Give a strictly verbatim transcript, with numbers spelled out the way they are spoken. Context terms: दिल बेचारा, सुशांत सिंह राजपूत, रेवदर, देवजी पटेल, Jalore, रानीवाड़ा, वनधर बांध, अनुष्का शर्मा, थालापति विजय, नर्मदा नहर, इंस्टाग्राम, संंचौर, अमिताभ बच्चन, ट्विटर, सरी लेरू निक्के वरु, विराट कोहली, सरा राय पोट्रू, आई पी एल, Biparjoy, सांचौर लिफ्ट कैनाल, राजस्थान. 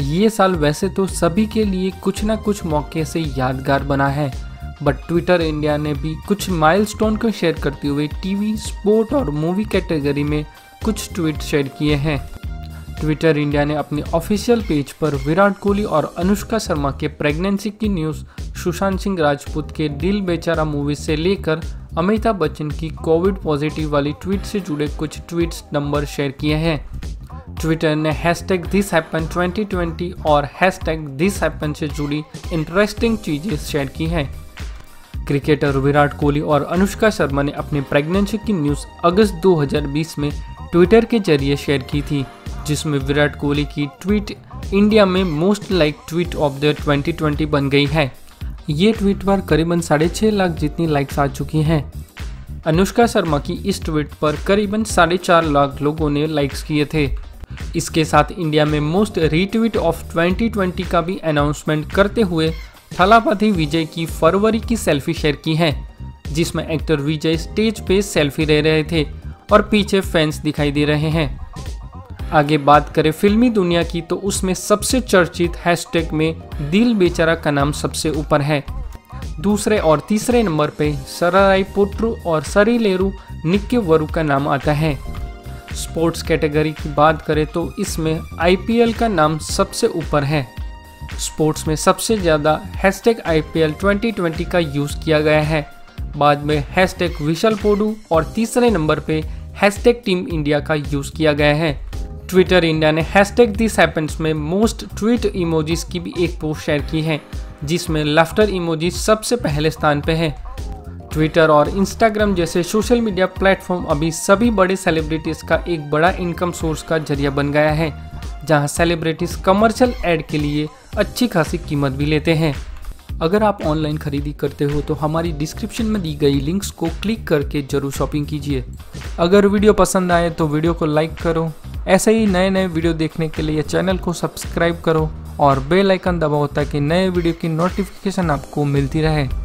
ये साल वैसे तो सभी के लिए कुछ ना कुछ मौके से यादगार बना है, बट ट्विटर इंडिया ने भी कुछ माइलस्टोन को शेयर करते हुए टीवी, स्पोर्ट और मूवी कैटेगरी में कुछ ट्वीट शेयर किए हैं। ट्विटर इंडिया ने अपने ऑफिशियल पेज पर विराट कोहली और अनुष्का शर्मा के प्रेगनेंसी की न्यूज़, सुशांत सिंह राजपूत के दिल बेचारा मूवी से लेकर अमिताभ बच्चन की कोविड पॉजिटिव वाली ट्वीट से जुड़े कुछ ट्वीट्स नंबर शेयर किए हैं। ट्विटर ने hashtag this happen twenty twenty और हैशटैग दिस हैपन से जुड़ी इंटरेस्टिंग चीज़ें शेयर की हैं। क्रिकेटर विराट कोहली और अनुष्का शर्मा ने अपने प्रेगनेंसी की न्यूज़ अगस्त दो हज़ार बीस में ट्विटर के जरिए शेयर की थी, जिसमें विराट कोहली की ट्वीट इंडिया में most like tweet of the twenty twenty बन गई है। ये ट्वीट पर करीबन साढ़े छः लाख जितनी लाइक्स आ चुकी हैं। अनुष्का शर्मा की इस ट्वीट पर करीबन साढ़े चार लाख लोगों ने लाइक्स किए थे। इसके साथ इंडिया में most retweet of twenty twenty का भी अनाउंसमेंट करते हुए थालापति विजय की फरवरी की सेल्फी शेयर की है, जिसमें एक्टर विजय स्टेज पे सेल्फी ले रहे थे और पीछे फैंस दिखाई दे रहे हैं। आगे बात करें फिल्मी दुनिया की, तो उसमें सबसे चर्चित हैशटैग में दिल बेचारा का नाम सबसे ऊपर है। दूसरे और तीसरे नंबर पे सरा राय पोट्रू और सरी लेरू निक्के वरु का नाम आता है। स्पोर्ट्स कैटेगरी की बात करें तो इसमें आई पी एल का नाम सबसे ऊपर है। स्पोर्ट्स में सबसे ज़्यादा hashtag आई पी एल twenty twenty का यूज़ किया गया है, बाद में हैशटैग विशाल पोडू और तीसरे नंबर पे हैशटैग टीम इंडिया का यूज़ किया गया है। ट्विटर इंडिया ने हैशटैग दिस हैपन्स में मोस्ट ट्वीट इमोजीज की भी एक पोस्ट शेयर की है, जिसमें लाफ्टर इमोजी सबसे पहले स्थान पे है। ट्विटर और इंस्टाग्राम जैसे सोशल मीडिया प्लेटफॉर्म अभी सभी बड़े सेलिब्रिटीज़ का एक बड़ा इनकम सोर्स का जरिया बन गया है, जहां सेलिब्रिटीज़ कमर्शियल ऐड के लिए अच्छी खासी कीमत भी लेते हैं। अगर आप ऑनलाइन खरीदी करते हो तो हमारी डिस्क्रिप्शन में दी गई लिंक्स को क्लिक करके जरूर शॉपिंग कीजिए। अगर वीडियो पसंद आए तो वीडियो को लाइक करो। ऐसे ही नए नए वीडियो देखने के लिए चैनल को सब्सक्राइब करो और बेल आइकन दबाओ ताकि नए वीडियो की नोटिफिकेशन आपको मिलती रहे।